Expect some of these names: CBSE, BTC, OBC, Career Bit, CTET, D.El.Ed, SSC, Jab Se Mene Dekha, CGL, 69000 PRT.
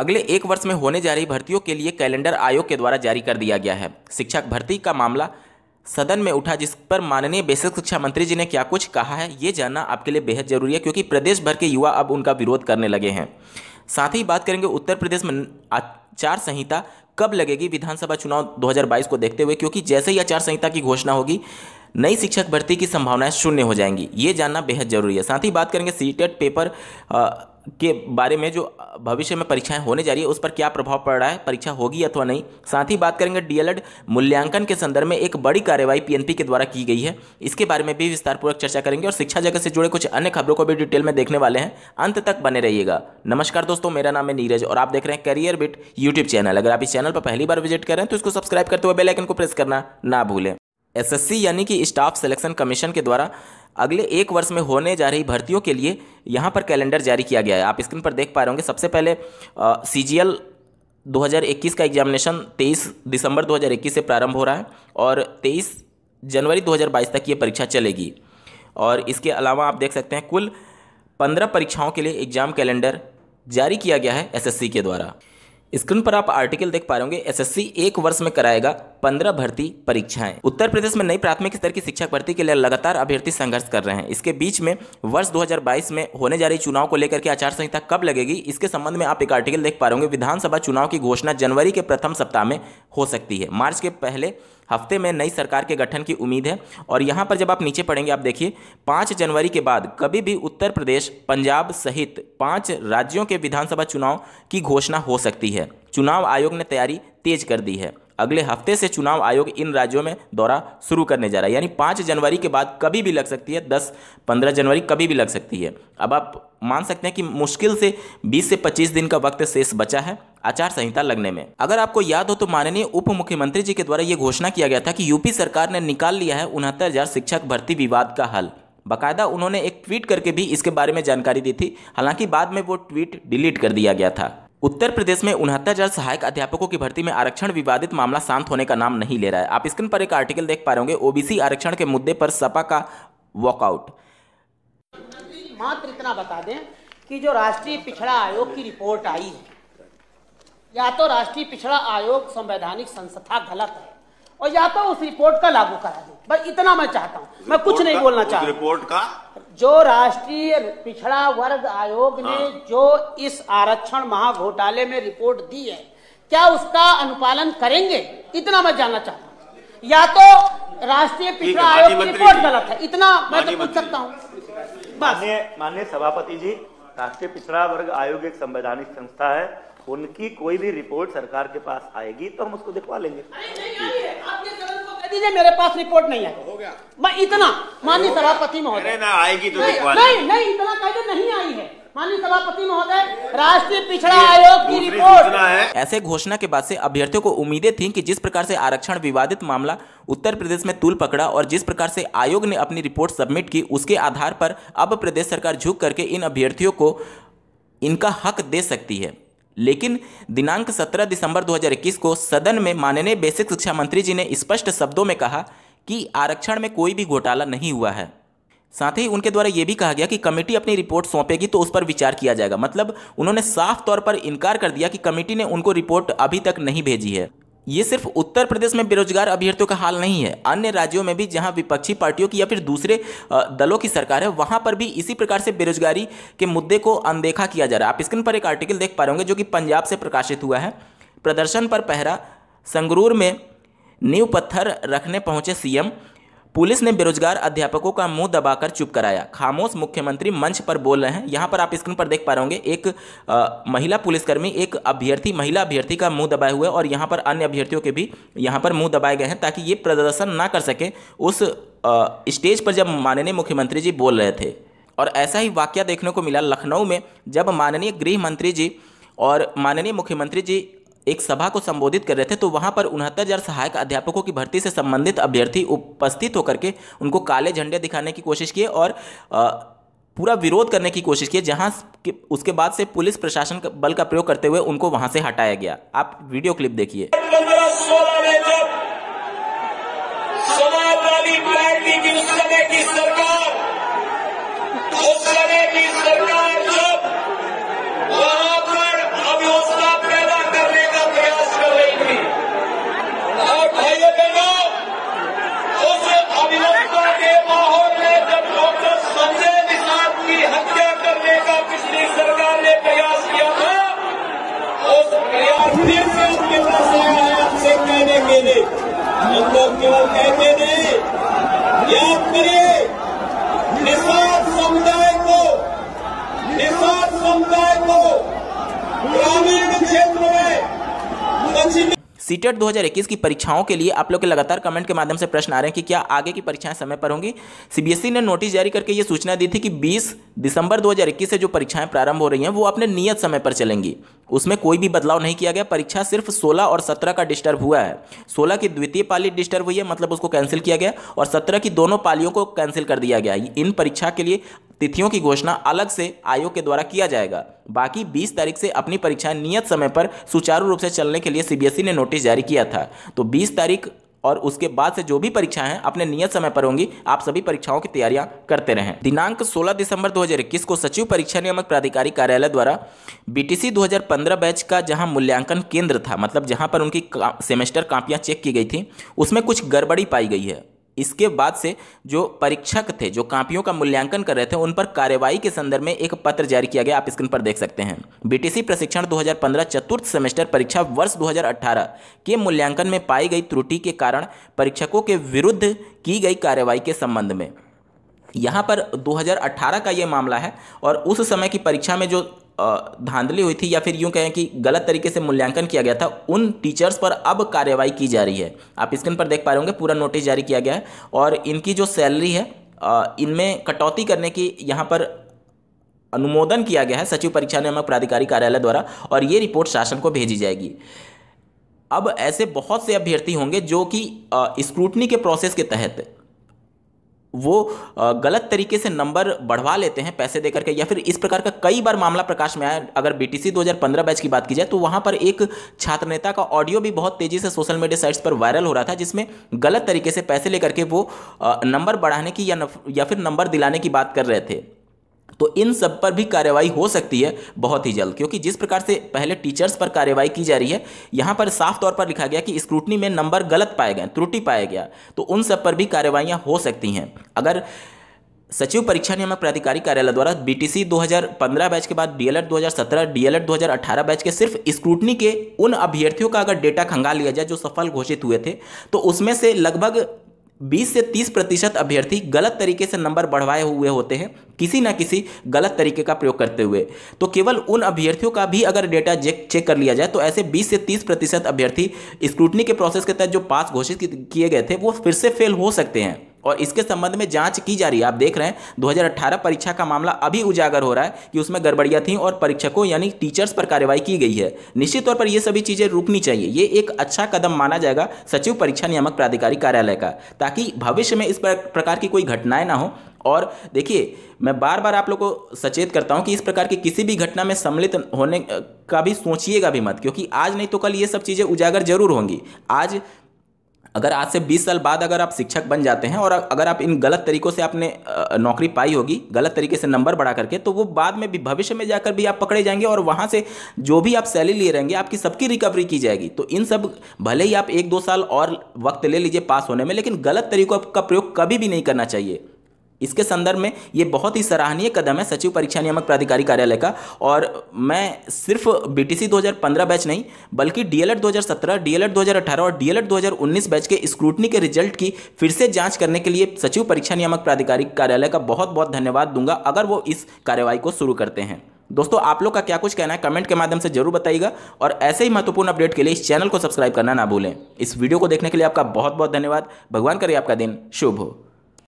अगले एक वर्ष में होने जा रही भर्तियों के लिए कैलेंडर आयोग के द्वारा जारी कर दिया गया है। शिक्षक भर्ती का मामला सदन में उठा, जिस पर माननीय बेसिक शिक्षा मंत्री जी ने क्या कुछ कहा है ये जानना आपके लिए बेहद जरूरी है, क्योंकि प्रदेश भर के युवा अब उनका विरोध करने लगे हैं। साथ ही बात करेंगे उत्तर प्रदेश में आचार संहिता कब लगेगी विधानसभा चुनाव 2022 को देखते हुए, क्योंकि जैसे ही आचार संहिता की घोषणा होगी नई शिक्षक भर्ती की संभावनाएं शून्य हो जाएंगी, ये जानना बेहद जरूरी है। साथ ही बात करेंगे सीटेट पेपर के बारे में, जो भविष्य में परीक्षाएं होने जा रही है उस पर क्या प्रभाव पड़ रहा है, परीक्षा होगी अथवा नहीं। साथ ही बात करेंगे डीएलएड मूल्यांकन के संदर्भ में एक बड़ी कार्रवाई पीएनपी के द्वारा की गई है, इसके बारे में भी विस्तारपूर्वक चर्चा करेंगे और शिक्षा जगत से जुड़े कुछ अन्य खबरों को भी डिटेल में देखने वाले हैं। अंत तक बने रहिएगा। नमस्कार दोस्तों, मेरा नाम है नीरज और आप देख रहे हैं करियर बिट यूट्यूब चैनल। अगर आप इस चैनल पर पहली बार विजिट करें तो इसको सब्सक्राइब करते हुए बेल आइकन को प्रेस करना ना भूलें। एसएससी यानी कि स्टाफ सिलेक्शन कमीशन के द्वारा अगले एक वर्ष में होने जा रही भर्तियों के लिए यहाँ पर कैलेंडर जारी किया गया है। आप स्क्रीन पर देख पा रहे होंगे। सबसे पहले CGL 2021 का एग्जामिनेशन 23 दिसंबर 2021 से प्रारंभ हो रहा है और 23 जनवरी 2022 तक ये परीक्षा चलेगी। और इसके अलावा आप देख सकते हैं कुल 15 परीक्षाओं के लिए एग्जाम कैलेंडर जारी किया गया है SSC के द्वारा। स्क्रीन पर आप आर्टिकल देख पा रहे होंगे। SSC एक वर्ष में कराएगा 15 भर्ती परीक्षाएं। उत्तर प्रदेश में नई प्राथमिक स्तर की शिक्षक भर्ती के लिए लगातार अभ्यर्थी संघर्ष कर रहे हैं। इसके बीच में वर्ष 2022 में होने जा रही चुनाव को लेकर के आचार संहिता कब लगेगी इसके संबंध में आप एक आर्टिकल देख पा रहे होंगे। विधानसभा चुनाव की घोषणा जनवरी के प्रथम सप्ताह में हो सकती है। मार्च के पहले हफ्ते में नई सरकार के गठन की उम्मीद है। और यहाँ पर जब आप नीचे पढ़ेंगे आप देखिए 5 जनवरी के बाद कभी भी उत्तर प्रदेश पंजाब सहित 5 राज्यों के विधानसभा चुनाव की घोषणा हो सकती है। चुनाव आयोग ने तैयारी तेज कर दी है। अगले हफ्ते से चुनाव आयोग इन राज्यों में दौरा शुरू करने जा रहा है। यानी 5 जनवरी के बाद कभी भी लग सकती है, 10-15 जनवरी कभी भी लग सकती है। अब आप मान सकते हैं कि मुश्किल से 20 से 25 दिन का वक्त शेष बचा है आचार संहिता लगने में। अगर आपको याद हो तो माननीय उप मुख्यमंत्री जी के द्वारा ये घोषणा किया गया था कि यूपी सरकार ने निकाल लिया है 69,000 शिक्षक भर्ती विवाद का हल। बाकायदा उन्होंने एक ट्वीट करके भी इसके बारे में जानकारी दी थी, हालांकि बाद में वो ट्वीट डिलीट कर दिया गया था। उत्तर प्रदेश में 69,000 सहायक अध्यापकों की भर्ती में आरक्षण विवादित मामला शांत होने का नाम नहीं ले रहा है। आप स्क्रीन पर एक आर्टिकल देख पा रहे होंगे। OBC आरक्षण के मुद्दे पर सपा का वॉकआउट। मात्र इतना बता दें कि जो राष्ट्रीय पिछड़ा आयोग की रिपोर्ट आई है, या तो राष्ट्रीय पिछड़ा आयोग संवैधानिक संस्था गलत है और या तो उस रिपोर्ट का लागू करा दे, बस इतना मैं चाहता हूँ। मैं कुछ नहीं बोलना चाहता। रिपोर्ट का जो राष्ट्रीय पिछड़ा वर्ग आयोग ने जो इस आरक्षण महाघोटाले में रिपोर्ट दी है, क्या उसका अनुपालन करेंगे, इतना मैं जानना चाहता हूँ। या तो राष्ट्रीय पिछड़ा आयोग की रिपोर्ट गलत है, इतना मैं तो पूछ सकता हूँ। माननीय सभापति जी, राष्ट्रीय पिछड़ा वर्ग आयोग एक संवैधानिक संस्था है, उनकी कोई भी रिपोर्ट सरकार के पास आएगी तो हम उसको दिखवा लेंगे। दीजिए, मेरे पास रिपोर्ट नहीं है, हो गया। मैं इतना माननीय सभापति महोदय ना आएगी तो नहीं इतना कह दो, नहीं आई है माननीय सभापति महोदय राष्ट्रीय पिछड़ा आयोग की रिपोर्ट है। ऐसे घोषणा के बाद से अभ्यर्थियों को उम्मीदें थीं कि जिस प्रकार से आरक्षण विवादित मामला उत्तर प्रदेश में तूल पकड़ा और जिस प्रकार से आयोग ने अपनी रिपोर्ट सबमिट की उसके आधार पर अब प्रदेश सरकार झुक करके इन अभ्यर्थियों को इनका हक दे सकती है। लेकिन दिनांक 17 दिसंबर 2021 को सदन में माननीय बेसिक शिक्षा मंत्री जी ने स्पष्ट शब्दों में कहा कि आरक्षण में कोई भी घोटाला नहीं हुआ है। साथ ही उनके द्वारा यह भी कहा गया कि कमेटी अपनी रिपोर्ट सौंपेगी तो उस पर विचार किया जाएगा। मतलब उन्होंने साफ तौर पर इनकार कर दिया कि कमेटी ने उनको रिपोर्ट अभी तक नहीं भेजी है। ये सिर्फ उत्तर प्रदेश में बेरोजगार अभ्यर्थियों का हाल नहीं है, अन्य राज्यों में भी जहां विपक्षी पार्टियों की या फिर दूसरे दलों की सरकार है वहां पर भी इसी प्रकार से बेरोजगारी के मुद्दे को अनदेखा किया जा रहा है। आप स्क्रीन पर एक आर्टिकल देख पा रहे होंगे जो कि पंजाब से प्रकाशित हुआ है। प्रदर्शन पर पहरा, संगरूर में नींव पत्थर रखने पहुंचे CM, पुलिस ने बेरोजगार अध्यापकों का मुंह दबाकर चुप कराया, खामोश मुख्यमंत्री मंच पर बोल रहे हैं। यहाँ पर आप स्क्रीन पर देख पा रहे होंगे एक महिला पुलिसकर्मी, एक अभ्यर्थी, महिला अभ्यर्थी का मुंह दबाए हुए और यहाँ पर अन्य अभ्यर्थियों के भी यहाँ पर मुंह दबाए गए हैं ताकि ये प्रदर्शन ना कर सके उस स्टेज पर जब माननीय मुख्यमंत्री जी बोल रहे थे। और ऐसा ही वाकया देखने को मिला लखनऊ में, जब माननीय गृह मंत्री जी और माननीय मुख्यमंत्री जी एक सभा को संबोधित कर रहे थे तो वहां पर 69,000 सहायक अध्यापकों की भर्ती से संबंधित अभ्यर्थी उपस्थित होकर के उनको काले झंडे दिखाने की कोशिश किए और पूरा विरोध करने की कोशिश की, जहां उसके बाद से पुलिस प्रशासन बल का प्रयोग करते हुए उनको वहां से हटाया गया। आप वीडियो क्लिप देखिए। अंदर कितना सारा आपसे कहने के लिए, अंदर केवल कहने नहीं, याद करिए निषाद समुदाय को ग्रामीण क्षेत्र में। सीटेट 2021 की परीक्षाओं के लिए आप लोग के लगातार कमेंट के माध्यम से प्रश्न आ रहे हैं कि क्या आगे की परीक्षाएं समय पर होंगी। सीबीएसई ने नोटिस जारी करके ये सूचना दी थी कि 20 दिसंबर 2021 से जो परीक्षाएं प्रारंभ हो रही हैं वो अपने नियत समय पर चलेंगी, उसमें कोई भी बदलाव नहीं किया गया। परीक्षा सिर्फ 16 और 17 का डिस्टर्ब हुआ है। 16 की द्वितीय पाली डिस्टर्ब हुई है, मतलब उसको कैंसिल किया गया, और 17 की दोनों पालियों को कैंसिल कर दिया गया। इन परीक्षा के लिए तिथियों की घोषणा अलग से आयोग के द्वारा किया जाएगा। बाकी 20 तारीख से अपनी परीक्षाएं नियत समय पर सुचारू रूप से चलने के लिए सीबीएसई ने नोटिस जारी किया था। तो 20 तारीख और उसके बाद से जो भी परीक्षाएं हैं अपने नियत समय पर होंगी। आप सभी परीक्षाओं की तैयारियां करते रहें। दिनांक 16 दिसंबर 2021 को सचिव परीक्षा नियामक प्राधिकारी कार्यालय द्वारा बीटीसी 2015 बैच का जहां मूल्यांकन केंद्र था, मतलब जहां पर उनकी सेमेस्टर कॉपियां चेक की गई थी, उसमें कुछ गड़बड़ी पाई गई है। इसके बाद से जो परीक्षक थे जो कापियों का मूल्यांकन कर रहे थे उन पर कार्रवाई के संदर्भ में एक पत्र जारी किया गया। आप स्क्रीन पर देख सकते हैं। बीटीसी प्रशिक्षण 2015 चतुर्थ सेमेस्टर परीक्षा वर्ष 2018 के मूल्यांकन में पाई गई त्रुटि के कारण परीक्षकों के विरुद्ध की गई कार्रवाई के संबंध में, यहाँ पर 2018 का ये मामला है, और उस समय की परीक्षा में जो धांधली हुई थी या फिर यूं कहें कि गलत तरीके से मूल्यांकन किया गया था, उन टीचर्स पर अब कार्रवाई की जा रही है। आप स्क्रीन पर देख पा रहे होंगे, पूरा नोटिस जारी किया गया है, और इनकी जो सैलरी है इनमें कटौती करने की यहाँ पर अनुमोदन किया गया है सचिव परीक्षा नियामक प्राधिकारी कार्यालय द्वारा, और ये रिपोर्ट शासन को भेजी जाएगी। अब ऐसे बहुत से अभ्यर्थी होंगे जो कि स्क्रूटनी के प्रोसेस के तहत वो गलत तरीके से नंबर बढ़वा लेते हैं पैसे देकर के, या फिर इस प्रकार का कई बार मामला प्रकाश में आया। अगर बीटीसी 2015 बैच की बात की जाए तो वहाँ पर एक छात्र नेता का ऑडियो भी बहुत तेज़ी से सोशल मीडिया साइट्स पर वायरल हो रहा था, जिसमें गलत तरीके से पैसे लेकर के वो नंबर बढ़ाने की या फिर नंबर दिलाने की बात कर रहे थे। तो इन सब पर भी कार्रवाई हो सकती है बहुत ही जल्द, क्योंकि जिस प्रकार से पहले टीचर्स पर कार्रवाई की जा रही है, यहाँ पर साफ तौर पर लिखा गया कि स्क्रूटनी में नंबर गलत पाए गए, त्रुटि पाया गया, तो उन सब पर भी कार्रवाइयाँ हो सकती हैं। अगर सचिव परीक्षा नियामक प्राधिकारी कार्यालय द्वारा बीटीसी 2015 बैच के बाद डीएलएड 2017, डीएलएड 2018 बैच के सिर्फ स्क्रूटनी के उन अभ्यर्थियों का अगर डेटा खंगाल लिया जाए जो सफल घोषित हुए थे, तो उसमें से लगभग 20 से 30% अभ्यर्थी गलत तरीके से नंबर बढ़वाए हुए होते हैं, किसी ना किसी गलत तरीके का प्रयोग करते हुए। तो केवल उन अभ्यर्थियों का भी अगर डेटा चेक कर लिया जाए तो ऐसे 20 से 30% अभ्यर्थी स्क्रूटनी के प्रोसेस के तहत जो पास घोषित किए गए थे वो फिर से फेल हो सकते हैं, और इसके संबंध में जांच की जा रही है। आप देख रहे हैं 2018 परीक्षा का मामला अभी उजागर हो रहा है कि उसमें गड़बड़ियां थीं और परीक्षकों यानी टीचर्स पर कार्रवाई की गई है। निश्चित तौर पर ये सभी चीज़ें रुकनी चाहिए। ये एक अच्छा कदम माना जाएगा सचिव परीक्षा नियामक प्राधिकारी कार्यालय का, ताकि भविष्य में इस प्रकार की कोई घटनाएं ना हो। और देखिए, मैं बार बार आप लोगों को सचेत करता हूं कि इस प्रकार की किसी भी घटना में सम्मिलित होने का भी सोचिएगा भी मत, क्योंकि आज नहीं तो कल ये सब चीज़ें उजागर जरूर होंगी। अगर आज से 20 साल बाद अगर आप शिक्षक बन जाते हैं और अगर आप इन गलत तरीकों से आपने नौकरी पाई होगी, गलत तरीके से नंबर बढ़ा करके, तो वो बाद में भी भविष्य में जाकर भी आप पकड़े जाएंगे, और वहाँ से जो भी आप सैलरी लिए रहेंगे आपकी सबकी रिकवरी की जाएगी। तो इन सब, भले ही आप 1-2 साल और वक्त ले लीजिए पास होने में, लेकिन गलत तरीकों का प्रयोग कभी भी नहीं करना चाहिए। इसके संदर्भ में ये बहुत ही सराहनीय कदम है सचिव परीक्षा नियामक प्राधिकारी कार्यालय का, और मैं सिर्फ बीटीसी 2015 बैच नहीं बल्कि डीएलएड 2017, डीएलएड 2018 और डीएलएड 2019 बैच के स्क्रूटनी के रिजल्ट की फिर से जांच करने के लिए सचिव परीक्षा नियामक प्राधिकारी कार्यालय का बहुत बहुत धन्यवाद दूंगा अगर वो इस कार्रवाई को शुरू करते हैं। दोस्तों, आप लोग का क्या कुछ कहना है कमेंट के माध्यम से जरूर बताइएगा, और ऐसे ही महत्वपूर्ण अपडेट के लिए इस चैनल को सब्सक्राइब करना ना भूलें। इस वीडियो को देखने के लिए आपका बहुत बहुत धन्यवाद। भगवान करे आपका दिन शुभ हो।